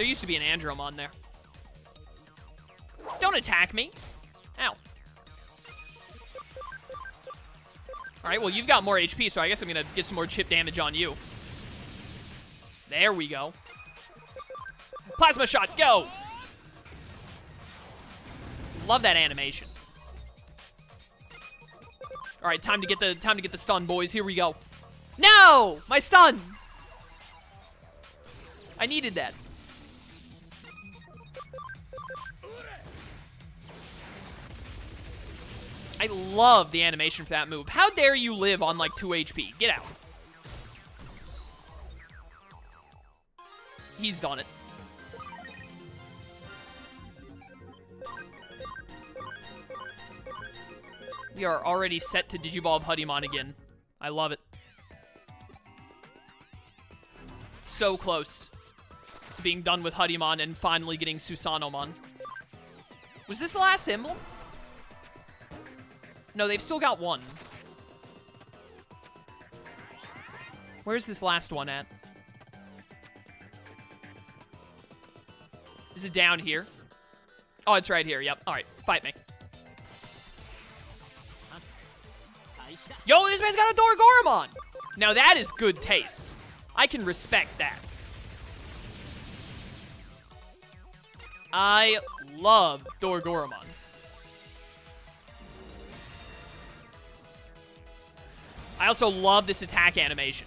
There used to be an Andromon there. Don't attack me. Ow. Alright, well, you've got more HP, so I guess I'm going to get some more chip damage on you. There we go. Plasma shot, go! Love that animation. Alright, time to get the stun, boys. Here we go. No! My stun! I needed that. I love the animation for that move. How dare you live on, like, 2 HP? Get out. He's done it. We are already set to Digivolve Hudiemon again. I love it. So close to being done with Hudiemon and finally getting Susanomon. Was this the last emblem? No, they've still got one. Where's this last one at? Is it down here? Oh, it's right here. Yep. All right. Fight me. Yo, this man's got a Dorugoramon! Now that is good taste. I can respect that. I love Dorugoramon. I also love this attack animation.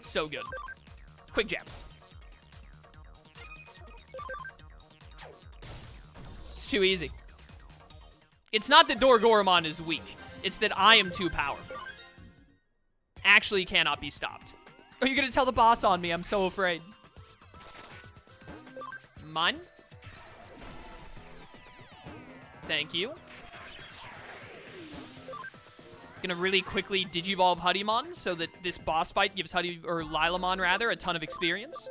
So good. Quick jab. It's too easy. It's not that Dorugoramon is weak. It's that I am too powerful. Actually cannot be stopped. Are you going to tell the boss on me? I'm so afraid. Mine? Thank you. Gonna really quickly Digivolve Hudiemon so that this boss fight gives Lilamon rather, a ton of experience.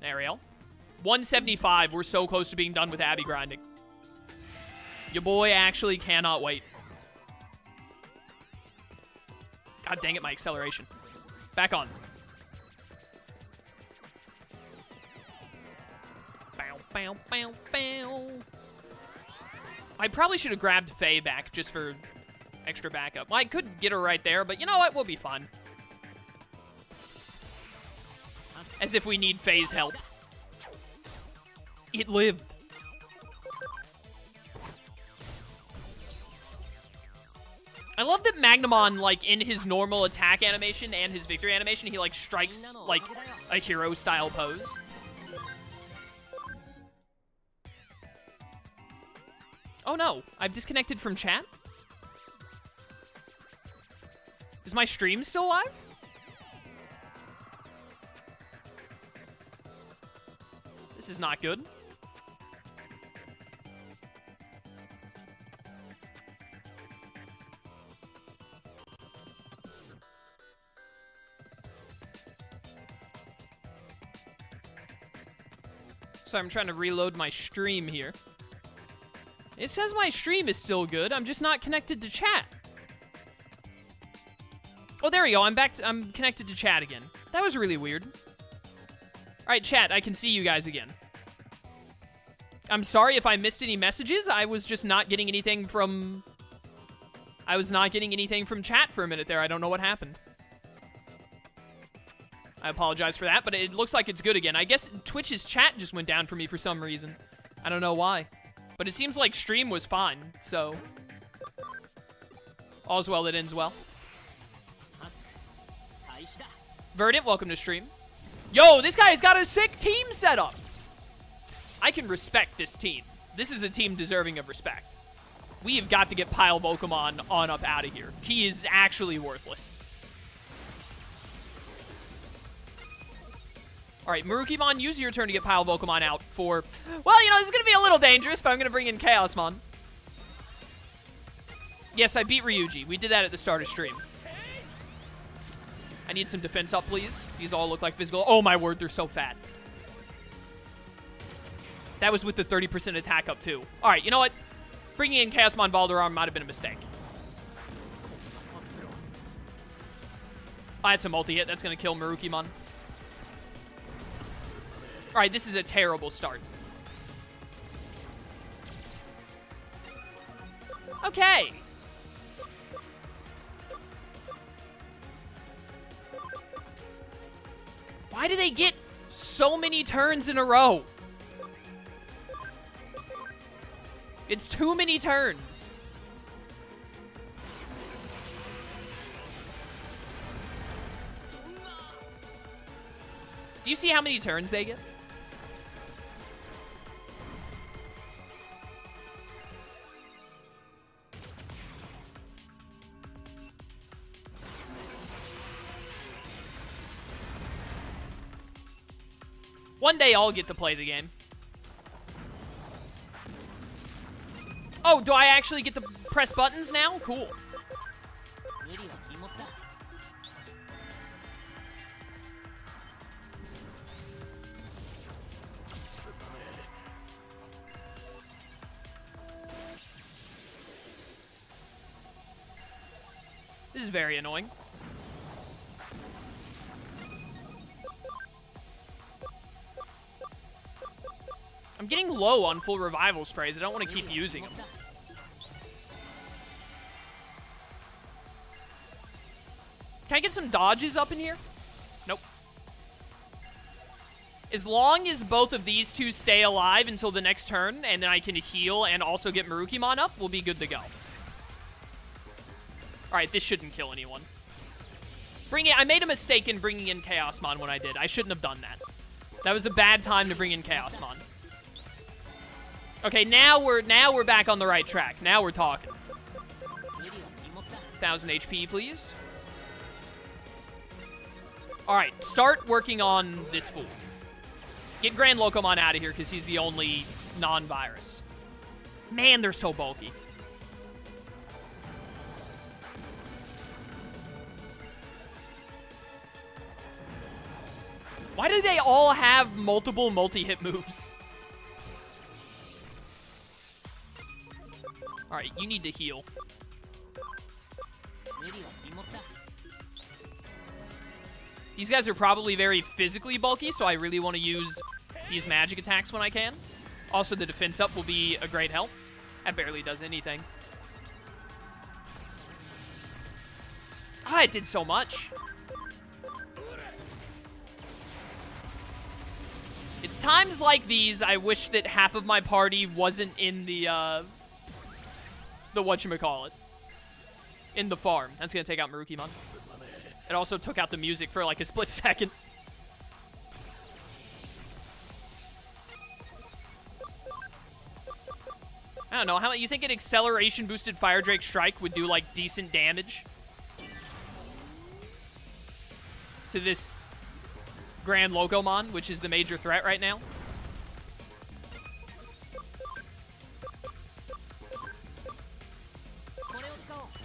There we go. 175, we're so close to being done with Abby grinding. Your boy actually cannot wait. God dang it, my acceleration. Back on. Bow, bow, bow. I probably should have grabbed Faye back just for extra backup. Well, I could get her right there, but you know what? We'll be fine. As if we need Faye's help. It lived. I love that Magnamon, like, in his normal attack animation and his victory animation, he, like, strikes, like, a hero-style pose. Oh no, I've disconnected from chat? Is my stream still live? This is not good. So I'm trying to reload my stream here. It says my stream is still good. I'm just not connected to chat. Oh, there we go. I'm back. I'm connected to chat again. That was really weird. All right, chat. I can see you guys again. I'm sorry if I missed any messages. I was just not getting anything from... I was not getting anything from chat for a minute there. I don't know what happened. I apologize for that, but it looks like it's good again. I guess Twitch's chat just went down for me for some reason. I don't know why. But it seems like stream was fine, so... All's well that ends well. Verdant, welcome to stream. Yo, this guy's got a sick team set up! I can respect this team. This is a team deserving of respect. We have got to get PileVokemon on up out of here. He is actually worthless. Alright, Marukimon, use your turn to get PileVokemon out for... Well, you know, this is going to be a little dangerous, but I'm going to bring in Chaosmon. Yes, I beat Ryuji. We did that at the start of stream. I need some defense up, please. These all look like physical... Oh, my word, they're so fat. That was with the 30% attack up, too. Alright, you know what? Bringing in Chaosmon Balderarm might have been a mistake. That's a multi-hit. That's going to kill Marukimon. Alright, this is a terrible start. Okay. Why do they get so many turns in a row? It's too many turns. Do you see how many turns they get? One day I'll get to play the game. Oh, do I actually get to press buttons now? Cool. This is very annoying. I'm getting low on full revival sprays. I don't want to keep using them. Can I get some dodges up in here? Nope. As long as both of these two stay alive until the next turn, and then I can heal and also get Marukimon up, we'll be good to go. Alright, this shouldn't kill anyone. I made a mistake in bringing in Chaosmon when I did. I shouldn't have done that. That was a bad time to bring in Chaosmon. Okay, now we're back on the right track. Now we're talking. 1,000 HP, please. Alright, start working on this fool. Get GrandLocomon out of here, because he's the only non-virus. Man, they're so bulky. Why do they all have multiple multi-hit moves? Alright, you need to heal. These guys are probably very physically bulky, so I really want to use these magic attacks when I can. Also, the defense up will be a great help. That barely does anything. Ah, it did so much. It's times like these I wish that half of my party wasn't in the whatchamacallit. In the farm. That's gonna take out Marukimon. It also took out the music for like a split second. I don't know, how you think an acceleration boosted Fire Drake Strike would do like decent damage to this GrandLocomon, which is the major threat right now?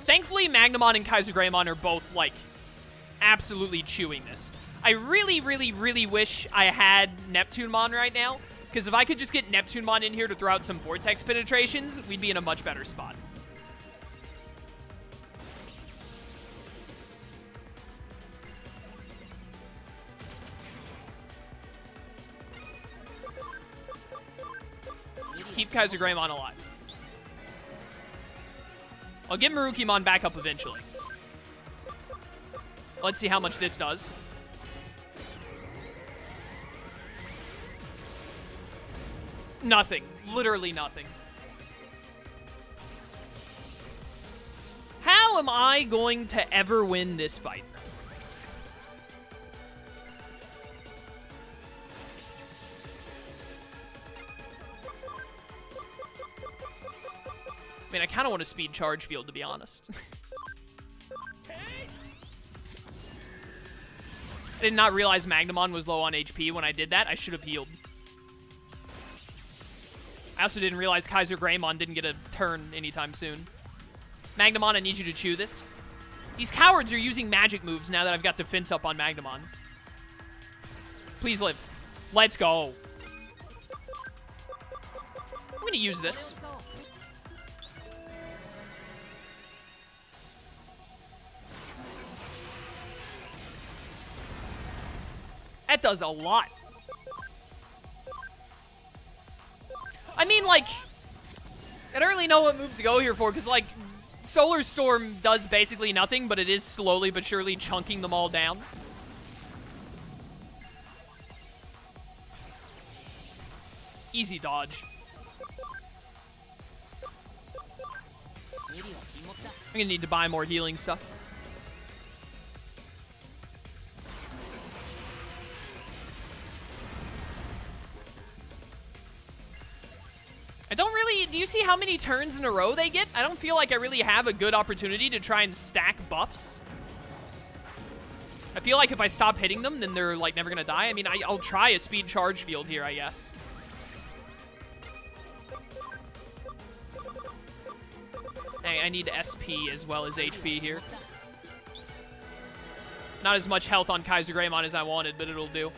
Thankfully, Magnamon and Kaiser Greymon are both, like, absolutely chewing this. I really, really, really wish I had Neptune Mon right now, because if I could just get Neptune Mon in here to throw out some Vortex penetrations, we'd be in a much better spot. Keep Kaiser Greymon alive. I'll get Marukimon back up eventually. Let's see how much this does. Nothing. Literally nothing. How am I going to ever win this fight? I mean, I kind of want a Speed Charge Field, to be honest. I did not realize Magnamon was low on HP when I did that. I should have healed. I also didn't realize Kaiser Greymon didn't get a turn anytime soon. Magnamon, I need you to chew this. These cowards are using magic moves now that I've got defense up on Magnamon. Please live. Let's go. I'm going to use this. That does a lot. I mean, like, I don't really know what move to go here for, because, like, Solar Storm does basically nothing, but it is slowly but surely chunking them all down. Easy dodge. I'm gonna need to buy more healing stuff. I don't really... Do you see how many turns in a row they get? I don't feel like I really have a good opportunity to try and stack buffs. I feel like if I stop hitting them, then they're, like, never gonna die. I mean, I'll try a Speed Charge Field here, I guess. I need SP as well as HP here. Not as much health on Kaiser Greymon as I wanted, but it'll do.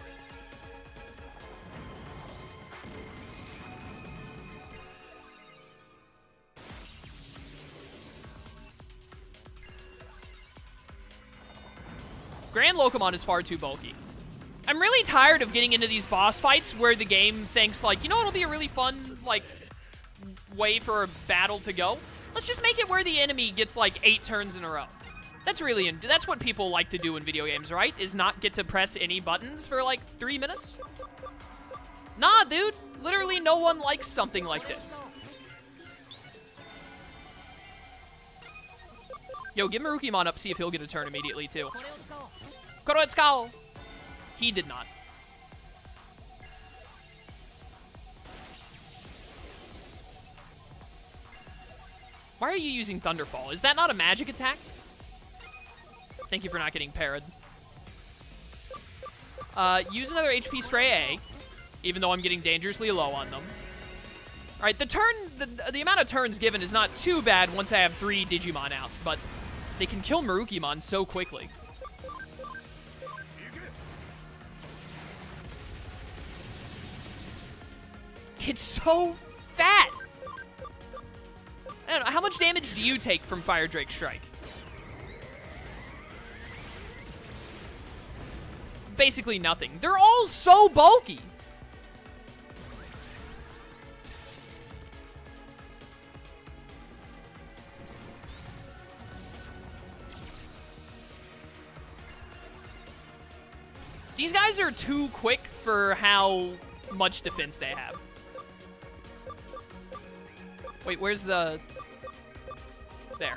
GrandLocomon is far too bulky. I'm really tired of getting into these boss fights where the game thinks, like, you know what'll be a really fun, like, way for a battle to go? Let's just make it where the enemy gets, like, 8 turns in a row. That's really... That's what people like to do in video games, right? Is not get to press any buttons for, like, 3 minutes? Nah, dude. Literally no one likes something like this. Yo, get Marukimon up, see if he'll get a turn immediately, too. Koretsuko! He did not. Why are you using Thunderfall? Is that not a magic attack? Thank you for not getting parried. Use another HP Spray A, even though I'm getting dangerously low on them. All right, the amount of turns given is not too bad once I have 3 Digimon out, but they can kill Marukimon so quickly. It's so fat! I don't know, how much damage do you take from Fire Drake Strike? Basically nothing. They're all so bulky! These guys are too quick for how much defense they have. Wait, where's the... There.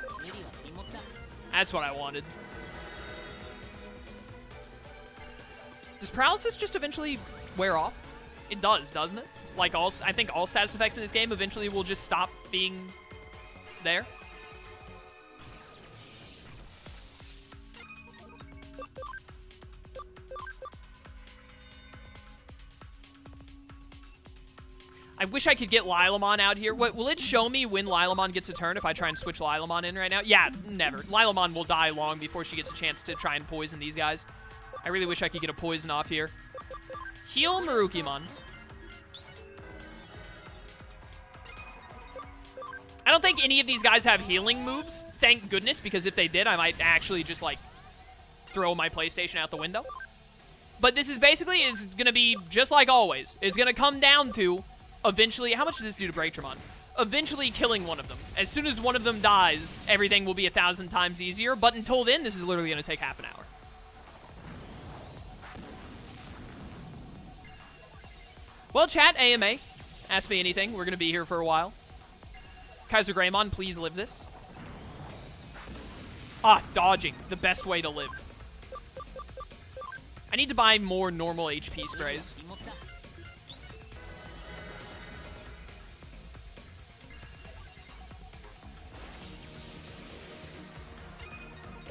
That's what I wanted. Does paralysis just eventually wear off? It does, doesn't it? Like, I think all status effects in this game eventually will just stop being there. I wish I could get Lilamon out here. What, will it show me when Lilamon gets a turn if I try and switch Lilamon in right now? Yeah, never. Lilamon will die long before she gets a chance to try and poison these guys. I really wish I could get a poison off here. Heal Marukimon. I don't think any of these guys have healing moves. Thank goodness, because if they did, I might actually just, like, throw my PlayStation out the window. But this is basically is going to be just like always. It's going to come down to... Eventually, how much does this do to Braytramon? Eventually killing one of them. As soon as one of them dies, everything will be 1,000 times easier, but until then, this is literally going to take half an hour. Well, chat, AMA, ask me anything. We're going to be here for a while. Kaiser Greymon, please live this. Ah, dodging, the best way to live. I need to buy more normal HP sprays.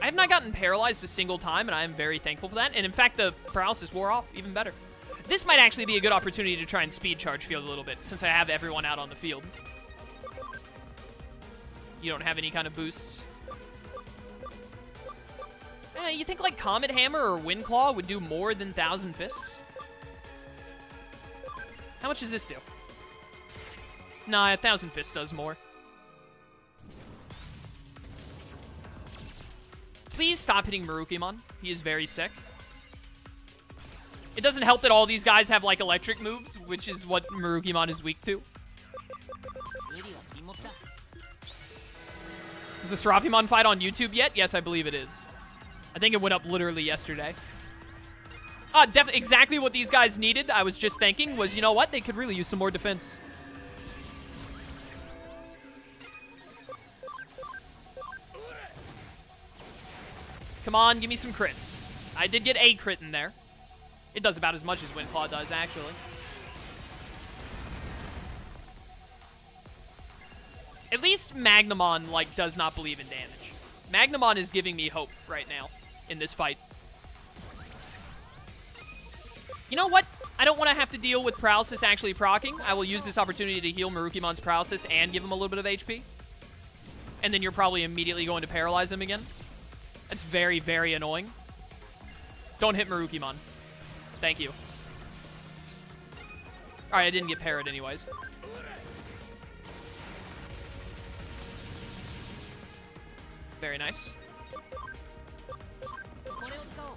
I have not gotten paralyzed a single time, and I am very thankful for that. And in fact, the paralysis wore off, even better. This might actually be a good opportunity to try and Speed Charge Field a little bit, since I have everyone out on the field. You don't have any kind of boosts. You think like Comet Hammer or Wind Claw would do more than Thousand Fists? How much does this do? Nah, Thousand Fists does more. Please stop hitting Marukimon. He is very sick. It doesn't help that all these guys have, like, electric moves, which is what Marukimon is weak to. Is the Seraphimon fight on YouTube yet? Yes, I believe it is. I think it went up literally yesterday. Exactly what these guys needed, I was just thinking, was, you know what? They could really use some more defense. Come on, give me some crits. I did get a crit in there. It does about as much as Wind Claw does, actually. At least Magnamon, like, does not believe in damage. Magnamon is giving me hope right now in this fight. You know what? I don't want to have to deal with Paralysis actually proccing. I will use this opportunity to heal Marukimon's Paralysis and give him a little bit of HP. And then you're probably immediately going to paralyze him again. That's very, very annoying. Don't hit Marukimon. Thank you. Alright, I didn't get parried anyways. Very nice.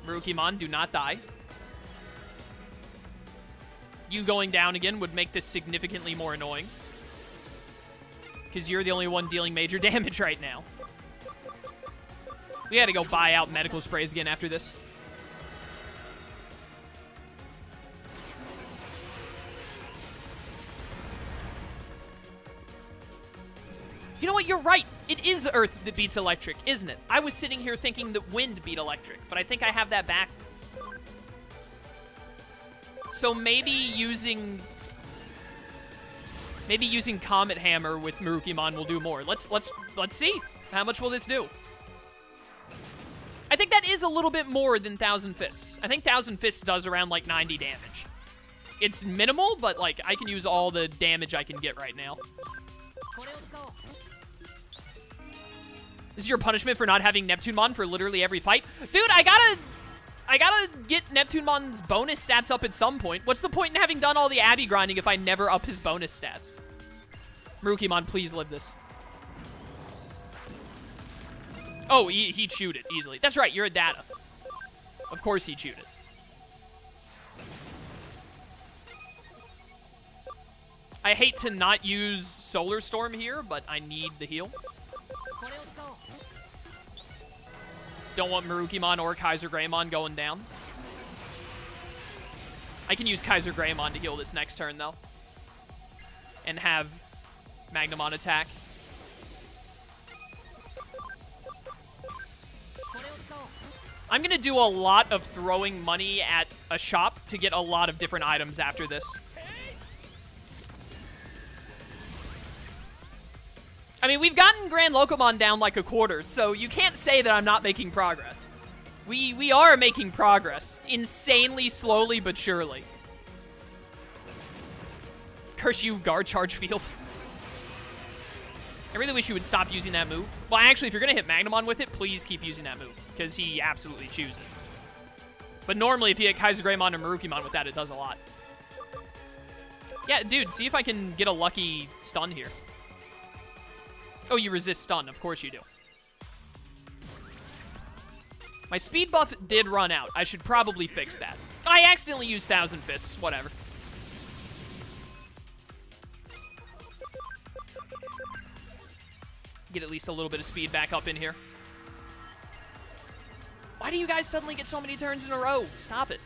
Marukimon, do not die. You going down again would make this significantly more annoying. Because you're the only one dealing major damage right now. We had to go buy out medical sprays again after this. You know what? You're right. It is Earth that beats Electric, isn't it? I was sitting here thinking that Wind beat Electric, but I think I have that backwards. So maybe using... maybe using Comet Hammer with Marukimon will do more. Let's see. How much will this do? I think that is a little bit more than Thousand Fists. I think Thousand Fists does around, like, 90 damage. It's minimal, but, like, I can use all the damage I can get right now. This is your punishment for not having Neptune Mon for literally every fight? Dude, I gotta get Neptune Mon's bonus stats up at some point. What's the point in having done all the Abby grinding if I never up his bonus stats? Marukimon, please live this. Oh, he chewed it easily. That's right, you're a data. Of course he chewed it. I hate to not use Solar Storm here, but I need the heal. Don't want Marukimon or Kaiser Greymon going down. I can use Kaiser Greymon to heal this next turn, though. And have Magnamon attack. I'm going to do a lot of throwing money at a shop to get a lot of different items after this. I mean, we've gotten GrandLocomon down like a quarter, so you can't say that I'm not making progress. We are making progress. Insanely slowly but surely. Curse you, Guard Charge Field. I really wish you would stop using that move. Well, actually, if you're going to hit Magnamon with it, please keep using that move, because he absolutely chews it. But normally, if you hit Kaiser Greymon or Marukimon with that, it does a lot. Yeah, dude, see if I can get a lucky stun here. Oh, you resist stun. Of course you do. My speed buff did run out. I should probably fix that. I accidentally used Thousand Fists. Whatever. Get at least a little bit of speed back up in here. Why do you guys suddenly get so many turns in a row? Stop it.